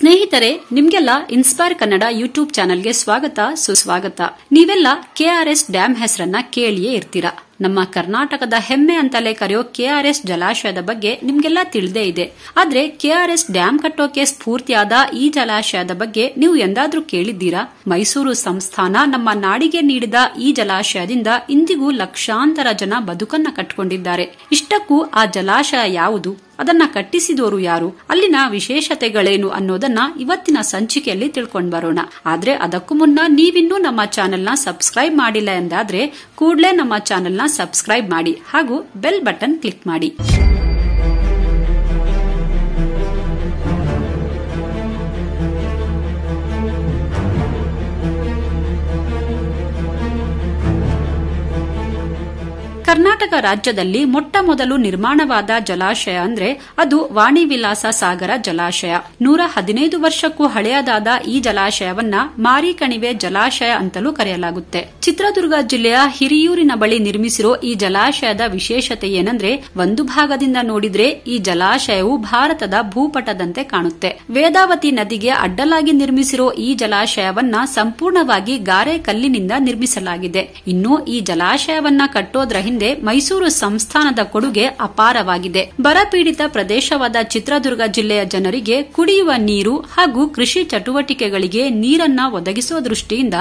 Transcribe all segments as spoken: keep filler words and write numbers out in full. ಸ್ನೇಹಿತರೆ ನಿಮಗೆಲ್ಲ inspire Kannada YouTube ಚಾನೆಲ್ಗೆ ಸ್ವಾಗತ ಸುಸ್ವಾಗತ. ನೀವೆಲ್ಲ ಕೆಆರ್ಎಸ್ ಡ್ಯಾಮ್ ಹೆಸರನ್ನ ಕೇಳಿಯೇ ಇರ್ತೀರಾ. ನಮ್ಮ ಕರ್ನಾಟಕದ ಹೆಮ್ಮೆ ಅಂತಲೇ ಕರೆಯೋ ಕೆಆರ್ಎಸ್ ಜಲಾಶಯದ ಬಗ್ಗೆ ನಿಮಗೆಲ್ಲ ತಿಳಿದೇ ಇದೆ. ಆದ್ರೆ ಕೆಆರ್ಎಸ್ ಡ್ಯಾಂ ಕಟ್ಟೋಕೆ ಸ್ಫೂರ್ತಿಯಾದ ಈ ಜಲಾಶಯದ ಬಗ್ಗೆ ನೀವು ಎಂದಾದ್ರೂ ಕೇಳಿದ್ದೀರಾ? ಮೈಸೂರು ಸಂಸ್ಥಾನ ನಮ್ಮ ನಾಡಿಗೆ ನೀಡಿದ ಈ ಜಲಾಶಯದಿಂದ ಇಂದಿಗೂ ಲಕ್ಷಾಂತರ ಜನ ಬದುಕನ್ನ ಕಟ್ಟಿಕೊಂಡಿದ್ದಾರೆ. ಇಷ್ಟಕ್ಕೂ ಆ ಜಲಾಶಯ ಯಾವುದು, ಅದನ್ನ ಕಟ್ಟಿಸಿದವರು ಯಾರು, ಅಲ್ಲಿನ ವಿಶೇಷತೆಗಳೇನು ಅನ್ನೋದನ್ನ ಇವತ್ತಿನ ಸಂಚಿಕೆಯಲ್ಲಿ ತಿಳ್ಕೊಂಡು ಬರೋಣ. ಆದ್ರೆ ಅದಕ್ಕೂ ಮುನ್ನ ನೀವಿನ್ನೂ ನಮ್ಮ ಚಾನೆಲ್ನ ಸಬ್ಸ್ಕ್ರೈಬ್ ಮಾಡಿಲ್ಲ ಎಂದಾದ್ರೆ ಕೂಡಲೇ ನಮ್ಮ ಚಾನೆಲ್ನ ಸಬ್ಸ್ಕ್ರೈಬ್ ಮಾಡಿ ಹಾಗೂ ಬೆಲ್ ಬಟನ್ ಕ್ಲಿಕ್ ಮಾಡಿ. ಕರ್ನಾಟಕ ರಾಜ್ಯದಲ್ಲಿ ಮೊಟ್ಟ ಮೊದಲು ನಿರ್ಮಾಣವಾದ ಜಲಾಶಯ ಅಂದ್ರೆ ಅದು ವಾಣಿವಿಲಾಸ ಸಾಗರ ಜಲಾಶಯ. ನೂರ ಹದಿನೈದು ವರ್ಷಕ್ಕೂ ಹಳೆಯದಾದ ಈ ಜಲಾಶಯವನ್ನ ಮಾರಿಕಣಿವೆ ಜಲಾಶಯ ಅಂತಲೂ ಕರೆಯಲಾಗುತ್ತೆ. ಚಿತ್ರದುರ್ಗ ಜಿಲ್ಲೆಯ ಹಿರಿಯೂರಿನ ಬಳಿ ನಿರ್ಮಿಸಿರೋ ಈ ಜಲಾಶಯದ ವಿಶೇಷತೆ ಏನಂದ್ರೆ, ಒಂದು ಭಾಗದಿಂದ ನೋಡಿದ್ರೆ ಈ ಜಲಾಶಯವು ಭಾರತದ ಭೂಪಟದಂತೆ ಕಾಣುತ್ತೆ. ವೇದಾವತಿ ನದಿಗೆ ಅಡ್ಡಲಾಗಿ ನಿರ್ಮಿಸಿರೋ ಈ ಜಲಾಶಯವನ್ನ ಸಂಪೂರ್ಣವಾಗಿ ಗಾರೆ ಕಲ್ಲಿನಿಂದ ನಿರ್ಮಿಸಲಾಗಿದೆ. ಇನ್ನು ಈ ಜಲಾಶಯವನ್ನ ಕಟ್ಟೋದ್ರ ಹಿಂದೆ ಮೈಸೂರು ಸಂಸ್ಥಾನದ ಕೊಡುಗೆ ಅಪಾರವಾಗಿದೆ. ಬರಪೀಡಿತ ಪ್ರದೇಶವಾದ ಚಿತ್ರದುರ್ಗ ಜಿಲ್ಲೆಯ ಜನರಿಗೆ ಕುಡಿಯುವ ನೀರು ಹಾಗೂ ಕೃಷಿ ಚಟುವಟಿಕೆಗಳಿಗೆ ನೀರನ್ನ ಒದಗಿಸುವ ದೃಷ್ಟಿಯಿಂದ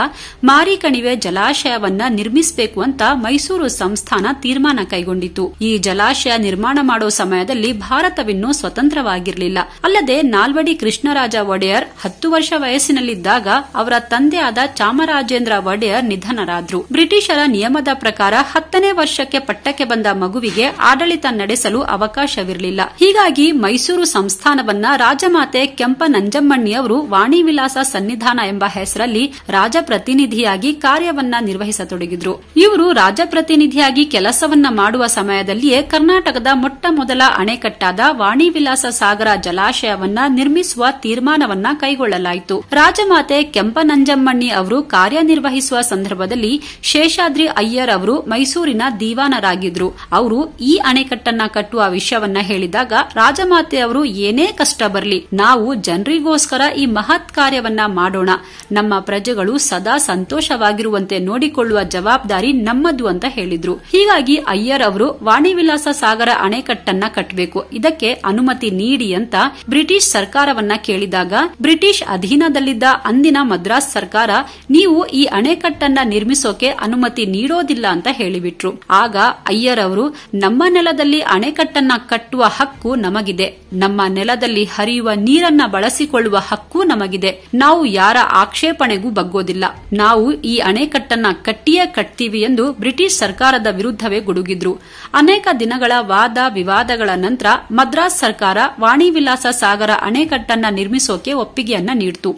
ಮಾರಿಕಣಿವೆ ಜಲಾಶಯವನ್ನ ನಿರ್ಮಿಸಬೇಕು ಅಂತ ಮೈಸೂರು ಸಂಸ್ಥಾನ ತೀರ್ಮಾನ ಕೈಗೊಂಡಿತು. ಈ ಜಲಾಶಯ ನಿರ್ಮಾಣ ಮಾಡೋ ಸಮಯದಲ್ಲಿ ಭಾರತವಿನ್ನೂ ಸ್ವತಂತ್ರವಾಗಿರಲಿಲ್ಲ. ಅಲ್ಲದೆ ನಾಲ್ವಡಿ ಕೃಷ್ಣರಾಜ ಒಡೆಯರ್ ಹತ್ತು ವರ್ಷ ವಯಸ್ಸಿನಲ್ಲಿದ್ದಾಗ ಅವರ ತಂದೆಯಾದ ಚಾಮರಾಜೇಂದ್ರ ಒಡೆಯರ್ ನಿಧನರಾದ್ರು. ಬ್ರಿಟಿಷರ ನಿಯಮದ ಪ್ರಕಾರ ಹತ್ತನೇ ವರ್ಷ ಪಟ್ಟಕ್ಕೆ ಬಂದ ಮಗುವಿಗೆ ಆಡಳಿತ ನಡೆಸಲು ಅವಕಾಶವಿರಲಿಲ್ಲ. ಹೀಗಾಗಿ ಮೈಸೂರು ಸಂಸ್ಥಾನವನ್ನ ರಾಜಮಾತೆ ಕೆಂಪನಂಜಮ್ಮಣ್ಣಿಯವರು ವಾಣಿವಿಲಾಸ ಸನ್ನಿಧಾನ ಎಂಬ ಹೆಸರಲ್ಲಿ ರಾಜಪ್ರತಿನಿಧಿಯಾಗಿ ಕಾರ್ಯವನ್ನ ನಿರ್ವಹಿಸತೊಡಗಿದ್ರು. ಇವರು ರಾಜಪ್ರತಿನಿಧಿಯಾಗಿ ಕೆಲಸವನ್ನ ಮಾಡುವ ಸಮಯದಲ್ಲಿಯೇ ಕರ್ನಾಟಕದ ಮೊಟ್ಟ ಮೊದಲ ಅಣೆಕಟ್ಟಾದ ವಾಣಿವಿಲಾಸ ಸಾಗರ ಜಲಾಶಯವನ್ನ ನಿರ್ಮಿಸುವ ತೀರ್ಮಾನವನ್ನ ಕೈಗೊಳ್ಳಲಾಯಿತು. ರಾಜಮಾತೆ ಕೆಂಪನಂಜಮ್ಮಣ್ಣಿ ಅವರು ಕಾರ್ಯನಿರ್ವಹಿಸುವ ಸಂದರ್ಭದಲ್ಲಿ ಶೇಷಾದ್ರಿ ಅಯ್ಯರ್ ಅವರು ಮೈಸೂರಿನ ದಿವಾನರಾಗಿದ್ರು. ಅವರು ಈ ಅಣೆಕಟ್ಟನ್ನ ಕಟ್ಟುವ ವಿಷಯವನ್ನ ಹೇಳಿದಾಗ ರಾಜಮಾತೆ ಅವರು ಏನೇ ಕಷ್ಟ ಬರಲಿ ನಾವು ಜನರಿಗೋಸ್ಕರ ಈ ಮಹತ್ ಕಾರ್ಯವನ್ನ ಮಾಡೋಣ, ನಮ್ಮ ಪ್ರಜೆಗಳು ಸದಾ ಸಂತೋಷವಾಗಿರುವಂತೆ ನೋಡಿಕೊಳ್ಳುವ ಜವಾಬ್ದಾರಿ ನಮ್ಮದು ಅಂತ ಹೇಳಿದ್ರು. ಹೀಗಾಗಿ ಅಯ್ಯರ್ ಅವರು ವಾಣಿವಿಲಾಸ ಸಾಗರ ಅಣೆಕಟ್ಟನ್ನ ಕಟ್ಟಬೇಕು, ಇದಕ್ಕೆ ಅನುಮತಿ ನೀಡಿ ಅಂತ ಬ್ರಿಟಿಷ್ ಸರ್ಕಾರವನ್ನ ಕೇಳಿದಾಗ ಬ್ರಿಟಿಷ್ ಅಧೀನದಲ್ಲಿದ್ದ ಅಂದಿನ ಮದ್ರಾಸ್ ಸರ್ಕಾರ ನೀವು ಈ ಅಣೆಕಟ್ಟನ್ನ ನಿರ್ಮಿಸೋಕೆ ಅನುಮತಿ ನೀಡೋದಿಲ್ಲ ಅಂತ ಹೇಳಿಬಿಟ್ರು. ಆಗ ಅಯ್ಯರ್ ಅವರು ನಮ್ಮ ನೆಲದಲ್ಲಿ ಅಣೆಕಟ್ಟನ್ನ ಕಟ್ಟುವ ಹಕ್ಕು ನಮಗಿದೆ, ನಮ್ಮ ನೆಲದಲ್ಲಿ ಹರಿಯುವ ನೀರನ್ನ ಬಳಸಿಕೊಳ್ಳುವ ಹಕ್ಕು ನಮಗಿದೆ, ನಾವು ಯಾರ ಆಕ್ಷೇಪಣೆಗೂ ಬಗ್ಗೋದಿಲ್ಲ, ನಾವು ಈ ಅಣೆಕಟ್ಟನ್ನ ಕಟ್ಟಿಯೇ ಕಟ್ತೀವಿ ಎಂದು ಬ್ರಿಟಿಷ್ ಸರ್ಕಾರದ ವಿರುದ್ಧವೇ ಗುಡುಗಿದ್ರು. ಅನೇಕ ದಿನಗಳ ವಾದ ವಿವಾದಗಳ ನಂತರ ಮದ್ರಾಸ್ ಸರ್ಕಾರ ವಾಣಿವಿಲಾಸ ಸಾಗರ ಅಣೆಕಟ್ಟನ್ನ ನಿರ್ಮಿಸೋಕೆ ಒಪ್ಪಿಗೆಯನ್ನ ನೀಡಿತು.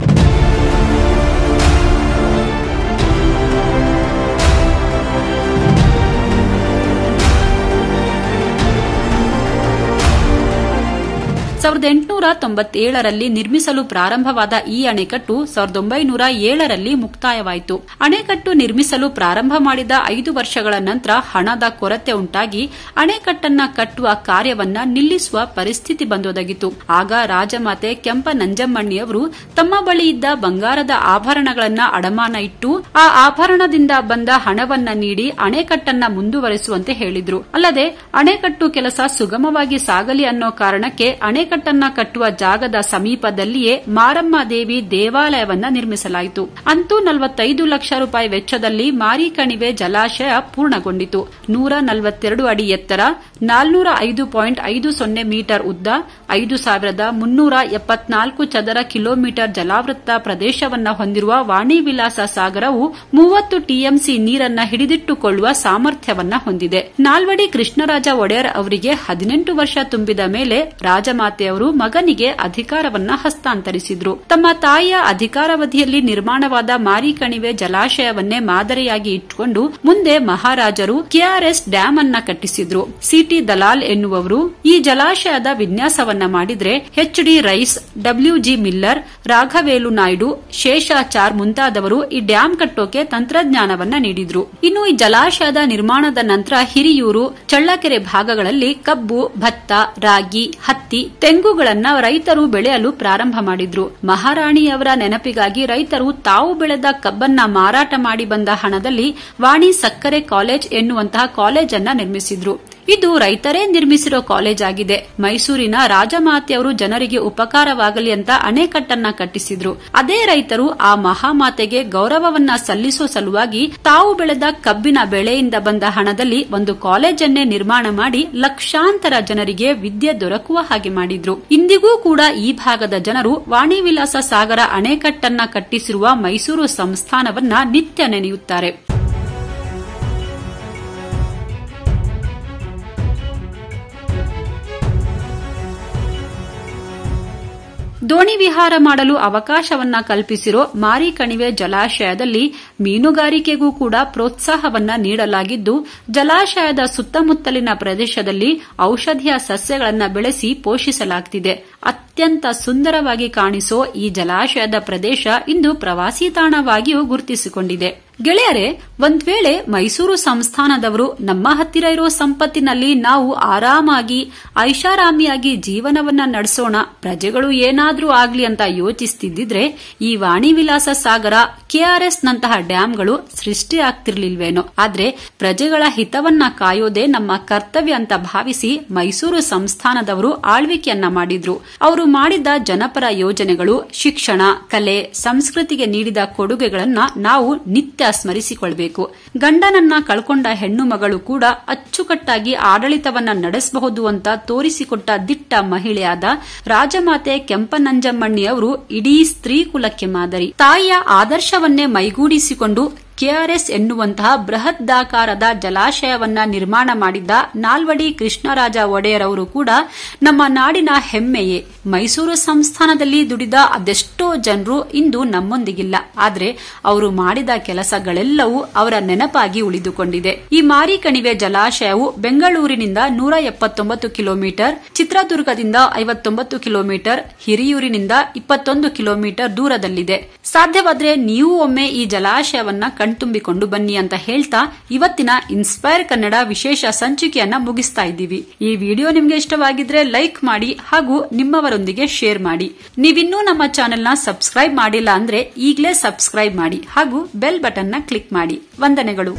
ಸಾವಿರದ ಎಂಟುನೂರ ತೊಂಬತ್ತೇಳರಲ್ಲಿ ನಿರ್ಮಿಸಲು ಪ್ರಾರಂಭವಾದ ಈ ಅಣೆಕಟ್ಟು ಸಾವಿರದ ಒಂಬೈನೂರ ಏಳರಲ್ಲಿ ಮುಕ್ತಾಯವಾಯಿತು. ಅಣೆಕಟ್ಟು ನಿರ್ಮಿಸಲು ಪ್ರಾರಂಭ ಮಾಡಿದ ಐದು ವರ್ಷಗಳ ನಂತರ ಹಣದ ಕೊರತೆ ಉಂಟಾಗಿ ಅಣೆಕಟ್ಟನ್ನ ಕಟ್ಟುವ ಕಾರ್ಯವನ್ನ ನಿಲ್ಲಿಸುವ ಪರಿಸ್ಥಿತಿ ಬಂದೊದಗಿತು. ಆಗ ರಾಜಮಾತೆ ಕೆಂಪನಂಜಮ್ಮಣ್ಣಿಯವರು ತಮ್ಮ ಬಳಿ ಇದ್ದ ಬಂಗಾರದ ಆಭರಣಗಳನ್ನ ಅಡಮಾನ ಇಟ್ಟು ಆ ಆಭರಣದಿಂದ ಬಂದ ಹಣವನ್ನ ನೀಡಿ ಅಣೆಕಟ್ಟನ್ನ ಮುಂದುವರೆಸುವಂತೆ ಹೇಳಿದ್ರು. ಅಲ್ಲದೆ ಅಣೆಕಟ್ಟು ಕೆಲಸ ಸುಗಮವಾಗಿ ಸಾಗಲಿ ಅನ್ನೋ ಕಾರಣಕ್ಕೆ ಅಣೆಕಟ್ಟು ಕಟ್ಟನ್ನ ಕಟ್ಟುವ ಜಾಗದ ಸಮೀಪದಲ್ಲಿಯೇ ಮಾರಮ್ಮ ದೇವಿ ದೇವಾಲಯವನ್ನ ನಿರ್ಮಿಸಲಾಯಿತು. ಅಂತೂ ನಲವತ್ತೈದು ಲಕ್ಷ ರೂಪಾಯಿ ವೆಚ್ಚದಲ್ಲಿ ಮಾರಿಕಣಿವೆ ಜಲಾಶಯ ಪೂರ್ಣಗೊಂಡಿತು. ನೂರ ನಲವತ್ತೆರಡು ಅಡಿ ಎತ್ತರ, ನಾಲ್ನೂರ ಐದು ಪಾಯಿಂಟ್ ಐದು ಸೊನ್ನೆ ಮೀಟರ್ ಉದ್ದ, ಐದು ಸಾವಿರದ ಮುನ್ನೂರ ಎಪ್ಪತ್ನಾಲ್ಕು ಚದರ ಕಿಲೋಮೀಟರ್ ಜಲಾವೃತ್ತ ಪ್ರದೇಶವನ್ನ ಹೊಂದಿರುವ ವಾಣಿವಿಲಾಸ ಸಾಗರವು ಮೂವತ್ತು ಟಿಎಂಸಿ ನೀರನ್ನ ಹಿಡಿದಿಟ್ಟುಕೊಳ್ಳುವ ಸಾಮರ್ಥ್ಯವನ್ನ ಹೊಂದಿದೆ. ನಾಲ್ವಡಿ ಕೃಷ್ಣರಾಜ ಒಡೆಯರ್ ಅವರಿಗೆ ಹದಿನೆಂಟು ವರ್ಷ ತುಂಬಿದ ಮೇಲೆ ರಾಜಮಾತೆ ಅವರು ಮಗನಿಗೆ ಅಧಿಕಾರವನ್ನ ಹಸ್ತಾಂತರಿಸಿದ್ರು. ತಮ್ಮ ತಾಯಿಯ ಅಧಿಕಾರಾವಧಿಯಲ್ಲಿ ನಿರ್ಮಾಣವಾದ ಮಾರಿಕಣಿವೆ ಜಲಾಶಯವನ್ನೇ ಮಾದರಿಯಾಗಿ ಇಟ್ಟುಕೊಂಡು ಮುಂದೆ ಮಹಾರಾಜರು ಕೆಆರ್ಎಸ್ ಡ್ಯಾಂ ಅನ್ನ ಕಟ್ಟಿಸಿದ್ರು. ಸಿಟಿ ದಲಾಲ್ ಎನ್ನುವವರು ಈ ಜಲಾಶಯದ ವಿನ್ಯಾಸವನ್ನ ಮಾಡಿದ್ರೆ H D Rice, W G Miller, ರಾಘವೇಲು ನಾಯ್ಡು, ಶೇಷಾಚಾರ್ ಮುಂತಾದವರು ಈ ಡ್ಯಾಂ ಕಟ್ಟೋಕೆ ತಂತ್ರಜ್ಞಾನವನ್ನ ನೀಡಿದ್ರು. ಇನ್ನು ಈ ಜಲಾಶಯದ ನಿರ್ಮಾಣದ ನಂತರ ಹಿರಿಯೂರು, ಚಳ್ಳಕೆರೆ ಭಾಗಗಳಲ್ಲಿ ಕಬ್ಬು, ಭತ್ತ, ರಾಗಿ, ಹತ್ತಿ, ತೆಂಗುಗಳನ್ನು ರೈತರು ಬೆಳೆಯಲು ಪ್ರಾರಂಭ ಮಾಡಿದ್ರು. ಮಹಾರಾಣಿಯವರ ನೆನಪಿಗಾಗಿ ರೈತರು ತಾವು ಬೆಳೆದ ಕಬ್ಬನ್ನ ಮಾರಾಟ ಮಾಡಿ ಬಂದ ಹಣದಲ್ಲಿ ವಾಣಿ ಸಕ್ಕರೆ ಕಾಲೇಜ್ ಎನ್ನುವಂತಹ ಕಾಲೇಜ್ ಅನ್ನು ನಿರ್ಮಿಸಿದ್ರು. ಇದು ರೈತರೇ ನಿರ್ಮಿಸಿರೋ ಕಾಲೇಜ್ ಆಗಿದೆ. ಮೈಸೂರಿನ ರಾಜಮಾತೆಯವರು ಜನರಿಗೆ ಉಪಕಾರವಾಗಲಿ ಅಂತ ಅಣೆಕಟ್ಟನ್ನ ಕಟ್ಟಿಸಿದ್ರು. ಅದೇ ರೈತರು ಆ ಮಹಾಮಾತೆಗೆ ಗೌರವವನ್ನ ಸಲ್ಲಿಸೋ ಸಲುವಾಗಿ ತಾವು ಬೆಳೆದ ಕಬ್ಬಿನ ಬೆಳೆಯಿಂದ ಬಂದ ಹಣದಲ್ಲಿ ಒಂದು ಕಾಲೇಜನ್ನೇ ನಿರ್ಮಾಣ ಮಾಡಿ ಲಕ್ಷಾಂತರ ಜನರಿಗೆ ವಿದ್ಯೆ ದೊರಕುವ ಹಾಗೆ ಮಾಡಿದ್ರು. ಇಂದಿಗೂ ಕೂಡ ಈ ಭಾಗದ ಜನರು ವಾಣಿವಿಲಾಸ ಸಾಗರ ಅಣೆಕಟ್ಟನ್ನ ಕಟ್ಟಿಸಿರುವ ಮೈಸೂರು ಸಂಸ್ಥಾನವನ್ನ ನಿತ್ಯ ನೆನೆಯುತ್ತಾರೆ. ದೋಣಿ ವಿಹಾರ ಮಾಡಲು ಅವಕಾಶವನ್ನ ಕಲ್ಪಿಸಿರೋ ಮಾರಿಕಣಿವೆ ಜಲಾಶಯದಲ್ಲಿ ಮೀನುಗಾರಿಕೆಗೂ ಕೂಡ ಪ್ರೋತ್ಸಾಹವನ್ನ ನೀಡಲಾಗಿದ್ದು, ಜಲಾಶಯದ ಸುತ್ತಮುತ್ತಲಿನ ಪ್ರದೇಶದಲ್ಲಿ ಔಷಧೀಯ ಸಸ್ಯಗಳನ್ನು ಬೆಳೆಸಿ ಪೋಷಿಸಲಾಗುತ್ತಿದೆ. ಅತ್ಯಂತ ಸುಂದರವಾಗಿ ಕಾಣಿಸೋ ಈ ಜಲಾಶಯದ ಪ್ರದೇಶ ಇಂದು ಪ್ರವಾಸಿ ತಾಣವಾಗಿಯೂ ಗುರುತಿಸಿಕೊಂಡಿದೆ. ಗೆಳೆಯರೇ, ಒಂದ್ ವೇಳೆ ಮೈಸೂರು ಸಂಸ್ಥಾನದವರು ನಮ್ಮ ಹತ್ತಿರ ಇರೋ ಸಂಪತ್ತಿನಲ್ಲಿ ನಾವು ಆರಾಮಾಗಿ ಐಷಾರಾಮಿಯಾಗಿ ಜೀವನವನ್ನ ನಡೆಸೋಣ, ಪ್ರಜೆಗಳು ಏನಾದ್ರೂ ಆಗ್ಲಿ ಅಂತ ಯೋಚಿಸ್ತಿದ್ದಿದ್ರೆ ಈ Vanivilasa Sagara, K R S ನಂತಹ ಡ್ಯಾಂಗಳು ಸೃಷ್ಟಿಯಾಗ್ತಿರ್ಲಿಲ್ವೇನೋ. ಆದ್ರೆ ಪ್ರಜೆಗಳ ಹಿತವನ್ನ ಕಾಯೋದೇ ನಮ್ಮ ಕರ್ತವ್ಯ ಅಂತ ಭಾವಿಸಿ ಮೈಸೂರು ಸಂಸ್ಥಾನದವರು ಆಳ್ವಿಕೆಯನ್ನ ಮಾಡಿದ್ರು. ಅವರು ಮಾಡಿದ ಜನಪರ ಯೋಜನೆಗಳು, ಶಿಕ್ಷಣ, ಕಲೆ, ಸಂಸ್ಕೃತಿಗೆ ನೀಡಿದ ಕೊಡುಗೆಗಳನ್ನ ನಾವು ನಿತ್ಯ ಸ್ಮರಿಸಿಕೊಳ್ಳಬೇಕು. ಗಂಡನನ್ನ ಕಳ್ಕೊಂಡ ಹೆಣ್ಣು ಮಗಳು ಕೂಡ ಅಚ್ಚುಕಟ್ಟಾಗಿ ಆಡಳಿತವನ್ನ ನಡೆಸಬಹುದು ಅಂತ ತೋರಿಸಿಕೊಟ್ಟ ದಿಟ್ಟ ಮಹಿಳೆಯಾದ ರಾಜಮಾತೆ ಕೆಂಪನಂಜಮ್ಮಣ್ಣಿಯವರು ಇಡೀ ಸ್ತ್ರೀ ಕುಲಕ್ಕೆ ಮಾದರಿ. ತಾಯಿಯ ಆದರ್ಶವನ್ನೇ ಮೈಗೂಡಿಸಿಕೊಂಡು ಕೆ ಆರ್ ಎಸ್ ಎನ್ನುವಂತಹ ಬೃಹದಾಕಾರದ ಜಲಾಶಯವನ್ನ ನಿರ್ಮಾಣ ಮಾಡಿದ್ದ ನಾಲ್ವಡಿ ಕೃಷ್ಣರಾಜ ಒಡೆಯರ್ ಅವರು ಕೂಡ ನಮ್ಮ ನಾಡಿನ ಹೆಮ್ಮೆಯೇ. ಮೈಸೂರು ಸಂಸ್ಥಾನದಲ್ಲಿ ದುಡಿದ ಅದೆಷ್ಟೋ ಜನರು ಇಂದು ನಮ್ಮೊಂದಿಗಿಲ್ಲ. ಆದರೆ ಅವರು ಮಾಡಿದ ಕೆಲಸಗಳೆಲ್ಲವೂ ಅವರ ನೆನಪಾಗಿ ಉಳಿದುಕೊಂಡಿದೆ. ಈ ಮಾರಿಕಣಿವೆ ಜಲಾಶಯವು ಬೆಂಗಳೂರಿನಿಂದ ನೂರ ಎಪ್ಪತ್ತೊಂಬತ್ತು ಕಿಲೋಮೀಟರ್, ಚಿತ್ರದುರ್ಗದಿಂದ ಐವತ್ತೊಂಬತ್ತು ಕಿಲೋಮೀಟರ್, ಹಿರಿಯೂರಿನಿಂದ ಇಪ್ಪತ್ತೊಂದು ಕಿಲೋಮೀಟರ್ ದೂರದಲ್ಲಿದೆ. ಸಾಧ್ಯವಾದರೆ ನೀವು ಒಮ್ಮೆ ಈ ಜಲಾಶಯವನ್ನ ತುಂಬಿಕೊಂಡು ಬನ್ನಿ ಅಂತ ಹೇಳ್ತಾ ಇವತ್ತಿನ ಇನ್ಸ್ಪೈರ್ ಕನ್ನಡ ವಿಶೇಷ ಸಂಚಿಕೆಯನ್ನ ಮುಗಿಸ್ತಾ ಇದ್ದೀವಿ. ಈ ವಿಡಿಯೋ ನಿಮ್ಗೆ ಇಷ್ಟವಾಗಿದ್ರೆ ಲೈಕ್ ಮಾಡಿ ಹಾಗೂ ನಿಮ್ಮವರೊಂದಿಗೆ ಶೇರ್ ಮಾಡಿ. ನೀವಿನ್ನೂ ನಮ್ಮ ಚಾನೆಲ್ನ ಸಬ್ಸ್ಕ್ರೈಬ್ ಮಾಡಿಲ್ಲ ಅಂದ್ರೆ ಈಗಲೇ ಸಬ್ಸ್ಕ್ರೈಬ್ ಮಾಡಿ ಹಾಗೂ ಬೆಲ್ ಬಟನ್ನ ಕ್ಲಿಕ್ ಮಾಡಿ. ವಂದನೆಗಳು.